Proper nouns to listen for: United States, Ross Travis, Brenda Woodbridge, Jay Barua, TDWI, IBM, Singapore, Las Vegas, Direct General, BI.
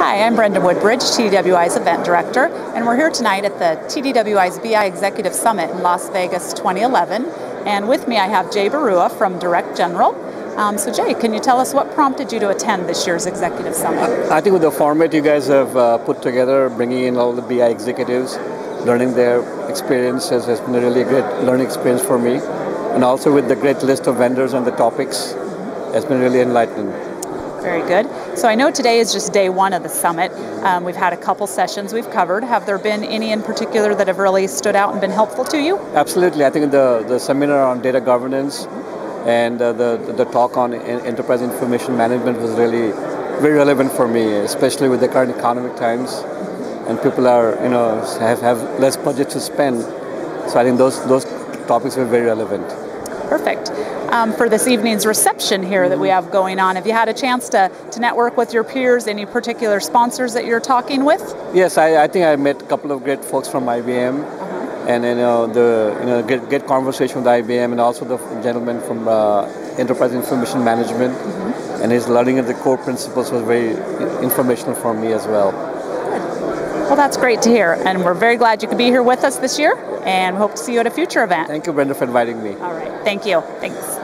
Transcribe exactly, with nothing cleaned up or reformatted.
Hi, I'm Brenda Woodbridge, T D W I's Event Director, and we're here tonight at the T D W I's B I Executive Summit in Las Vegas twenty eleven. And with me I have Jay Barua from Direct General. Um, so Jay, can you tell us what prompted you to attend this year's Executive Summit? I think with the format you guys have uh, put together, bringing in all the B I executives, learning their experiences has been a really great learning experience for me. And also with the great list of vendors and the topics, has been really enlightening. Very good. So I know today is just day one of the summit. Um, we've had a couple sessions we've covered. Have there been any in particular that have really stood out and been helpful to you? Absolutely. I think the, the seminar on data governance and uh, the, the talk on enterprise information management was really very relevant for me, especially with the current economic times. And people are, you know, have, have less budget to spend. So I think those, those topics were very relevant. Perfect. Um, for this evening's reception here that we have going on, have you had a chance to, to network with your peers, any particular sponsors that you're talking with? Yes, I, I think I met a couple of great folks from I B M, uh-huh. and you know, the you know, great, great conversation with I B M, and also the gentleman from uh, Enterprise Information Management, mm-hmm. and his learning of the core principles was very informational for me as well. Well, that's great to hear, and we're very glad you could be here with us this year, and we hope to see you at a future event. Thank you, Brenda, for inviting me. All right, thank you. Thanks.